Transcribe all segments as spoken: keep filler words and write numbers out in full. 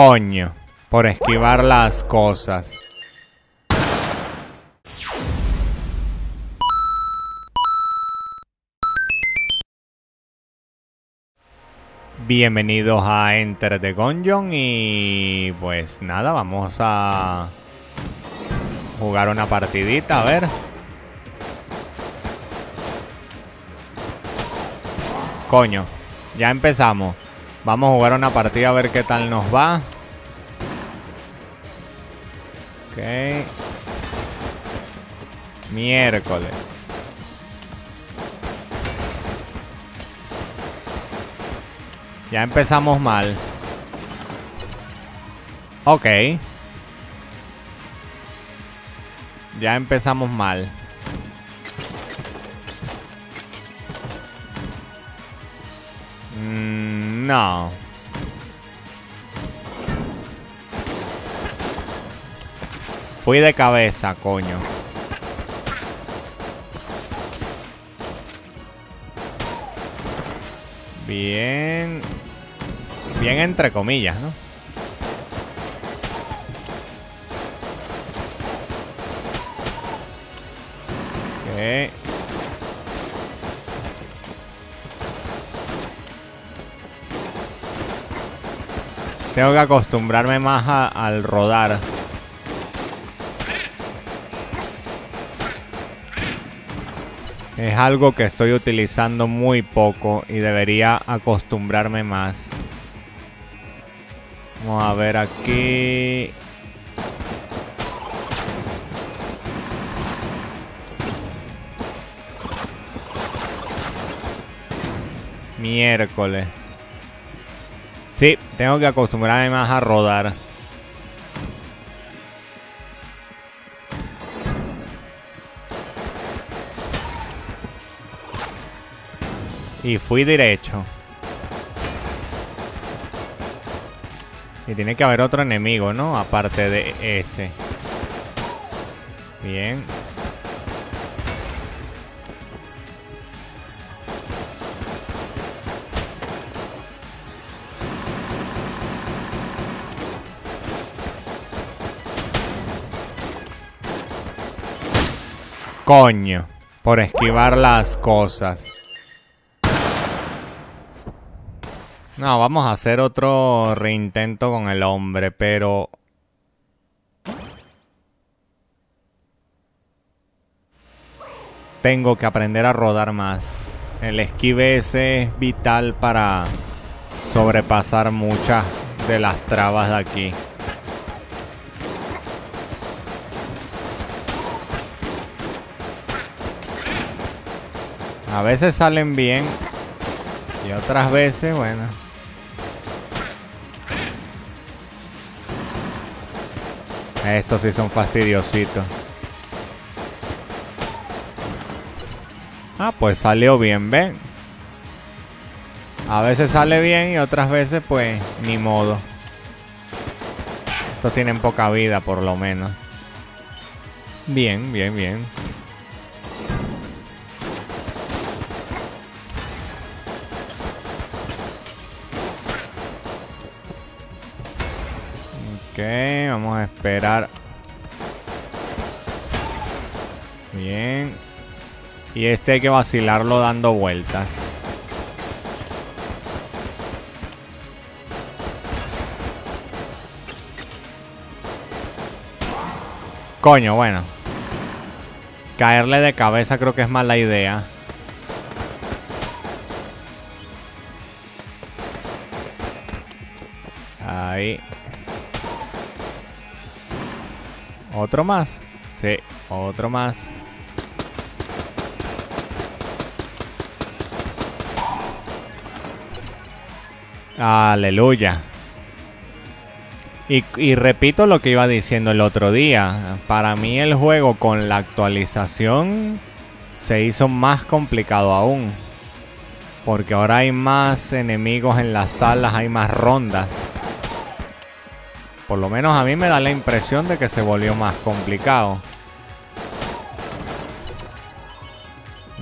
coño por esquivar las cosas. Bienvenidos a Enter the Gungeon y pues nada, vamos a jugar una partidita, a ver. Coño, ya empezamos. Vamos a jugar una partida a ver qué tal nos va. Ok. Miércoles. Ya empezamos mal. Ok. Ya empezamos mal. Mm, no. Fui de cabeza, coño. Bien. Bien entre comillas, ¿no? Ok. Tengo que acostumbrarme más a, al rodar. Es algo que estoy utilizando muy poco y debería acostumbrarme más. Vamos a ver aquí. Miércoles. Sí, tengo que acostumbrarme más a rodar. Y fui derecho. Y tiene que haber otro enemigo, ¿no? Aparte de ese. Bien. Coño, por esquivar las cosas. No, vamos a hacer otro reintento con el hombre, pero... tengo que aprender a rodar más. El esquive ese es vital para sobrepasar muchas de las trabas de aquí. A veces salen bien y otras veces, bueno... estos sí son fastidiositos. Ah, pues salió bien, ¿ven? A veces sale bien y otras veces, pues, ni modo. Estos tienen poca vida, por lo menos. Bien, bien, bien. Ok, vamos a esperar. Bien. Y este hay que vacilarlo dando vueltas. Coño, bueno. Caerle de cabeza creo que es mala idea. Ahí. Otro más. Sí, otro más. Aleluya. Y, y repito lo que iba diciendo el otro día. Para mí el juego con la actualización se hizo más complicado aún. Porque ahora hay más enemigos en las salas, hay más rondas. Por lo menos a mí me da la impresión de que se volvió más complicado.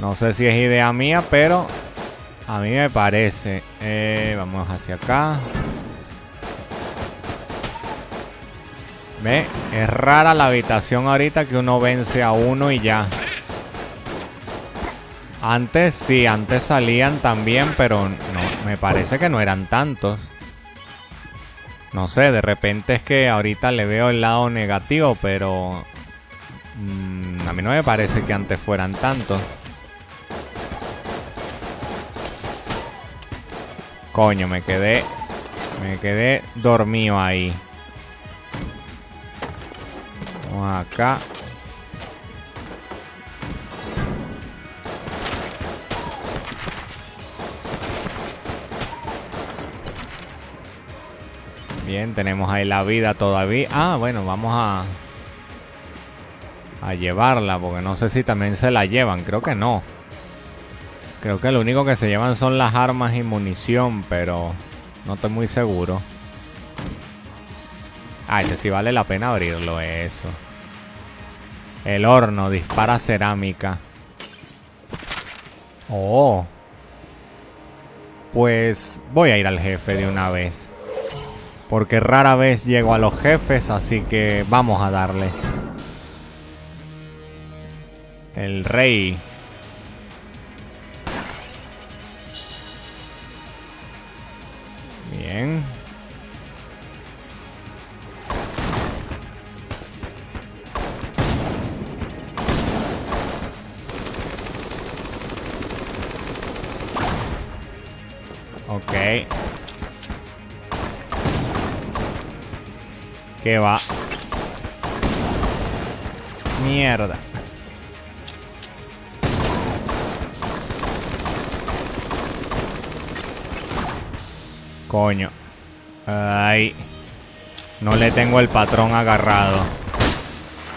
No sé si es idea mía, pero a mí me parece. Eh, vamos hacia acá. Ve, es rara la habitación ahorita que uno vence a uno y ya. Antes sí, antes salían también, pero no, me parece que no eran tantos. No sé, de repente es que ahorita le veo el lado negativo, pero mmm, a mí no me parece que antes fueran tantos. Coño, me quedé, me quedé dormido ahí. Vamos acá. Bien, tenemos ahí la vida todavía. Ah, bueno, vamos a a llevarla, porque no sé si también se la llevan. Creo que no. Creo que lo único que se llevan son las armas y munición, pero no estoy muy seguro. Ah, ese sí vale la pena abrirlo, eso. El horno dispara cerámica. Oh. Pues voy a ir al jefe de una vez, porque rara vez llego a los jefes, así que vamos a darle. El rey. Bien. Ok. Que va. Mierda. Coño. Ay. No le tengo el patrón agarrado.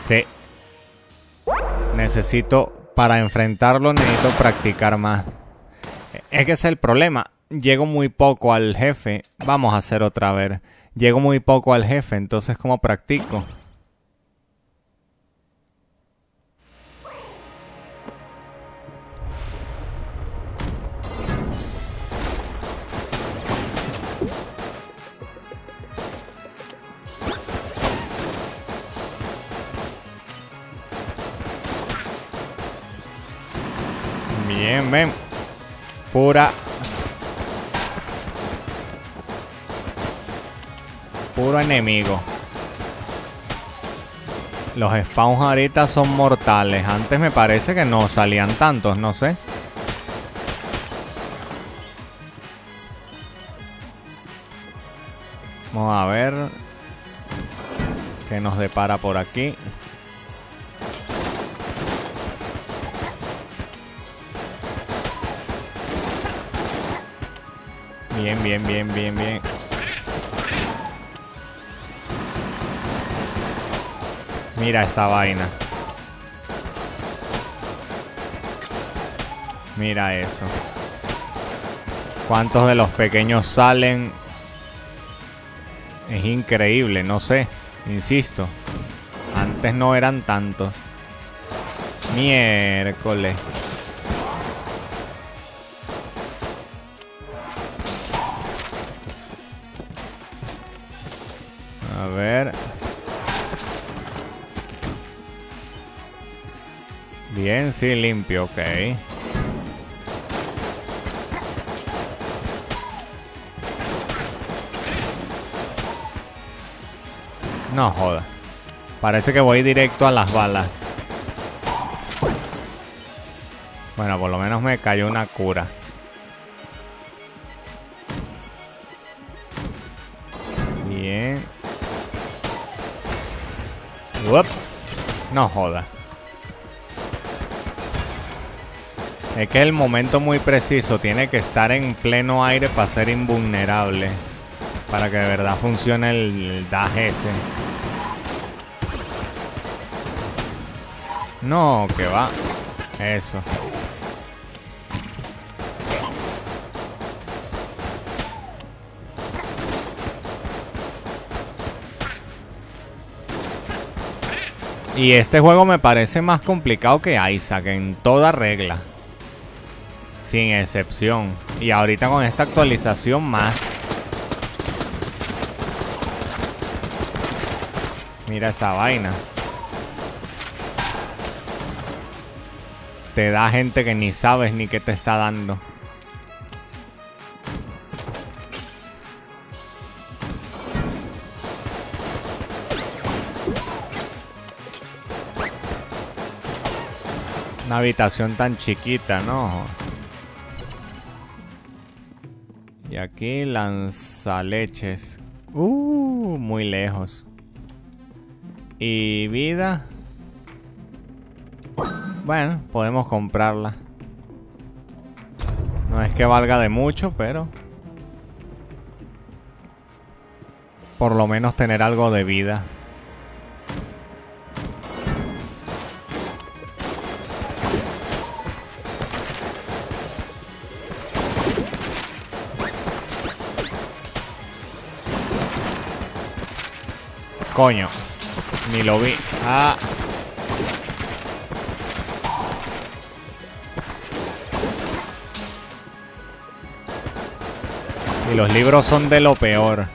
Sí. Necesito, para enfrentarlo, necesito practicar más. Es que ese es el problema. Llego muy poco al jefe. Vamos a hacer otra vez. Llego muy poco al jefe, entonces ¿cómo practico? Bien, ven. Pura... puro enemigo. Los spawns ahorita son mortales. Antes me parece que no salían tantos, no sé. Vamos a ver qué nos depara por aquí. Bien, bien, bien, bien, bien. Mira esta vaina. Mira eso. ¿Cuántos de los pequeños salen? Es increíble, no sé. Insisto. Antes no eran tantos. Miércoles. A ver. Bien, sí, limpio, ok. No joda. Parece que voy directo a las balas. Bueno, por lo menos me cayó una cura. Bien. Uop. No joda. Es que es el momento muy preciso. Tiene que estar en pleno aire para ser invulnerable, para que de verdad funcione el dash ese. No, que va. Eso. Y este juego me parece más complicado que Isaac en toda regla. Sin excepción. Y ahorita con esta actualización más. Mira esa vaina. Te da gente que ni sabes ni qué te está dando. Una habitación tan chiquita, ¿no? Y aquí lanzaleches. Uh, muy lejos. Y vida. Bueno, podemos comprarla. No es que valga de mucho, pero por lo menos tener algo de vida. Coño, ni lo vi. Ah. Y los libros son de lo peor.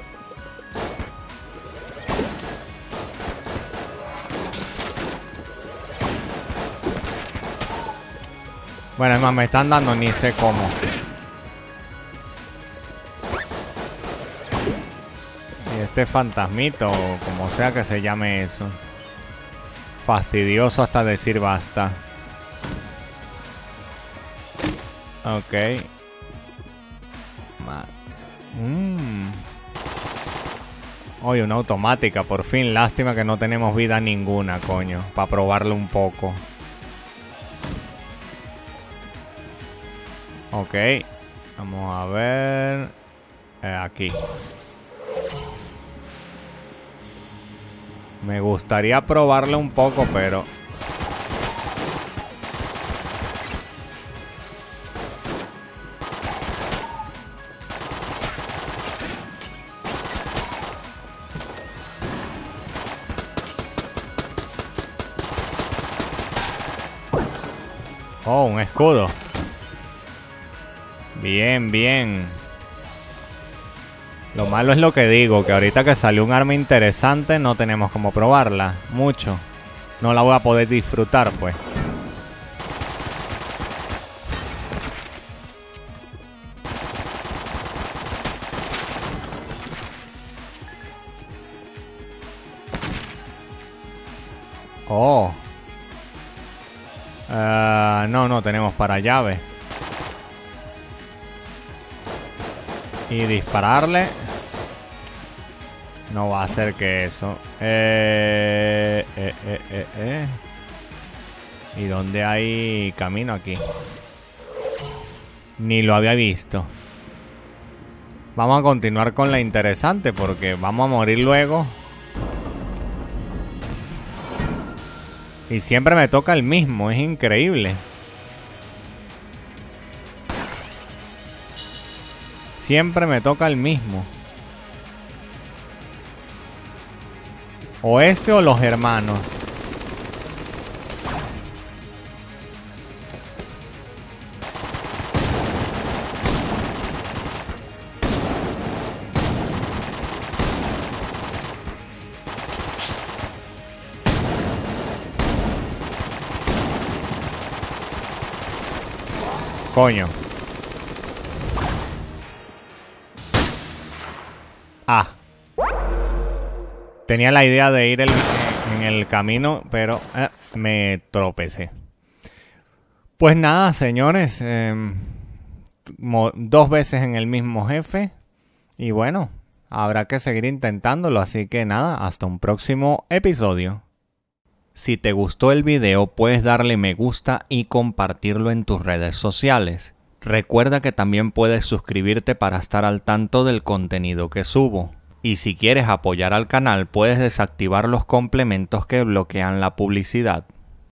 Bueno, además me están dando ni sé cómo. Este fantasmito, o como sea que se llame eso. Fastidioso hasta decir basta. Ok. Mm. Oye, una automática, por fin. Lástima que no tenemos vida ninguna, coño. Para probarlo un poco. Ok. Vamos a ver. Eh, aquí. Me gustaría probarle un poco, pero... Oh, un escudo. Bien, bien. Lo malo es lo que digo, que ahorita que salió un arma interesante no tenemos como probarla mucho. No la voy a poder disfrutar, pues. Oh. Uh, no, no tenemos para llave. Y dispararle no va a hacer que eso. Eh, eh, eh, eh, eh. ¿Y dónde hay camino aquí? Ni lo había visto. Vamos a continuar con la interesante porque vamos a morir luego. Y siempre me toca el mismo, es increíble. Siempre me toca el mismo. O este o los hermanos. Coño. Ah. Tenía la idea de ir el, en el camino, pero eh, me tropecé. Pues nada, señores. Eh, dos veces en el mismo jefe. Y bueno, habrá que seguir intentándolo. Así que nada, hasta un próximo episodio. Si te gustó el video, puedes darle me gusta y compartirlo en tus redes sociales. Recuerda que también puedes suscribirte para estar al tanto del contenido que subo. Y si quieres apoyar al canal, puedes desactivar los complementos que bloquean la publicidad.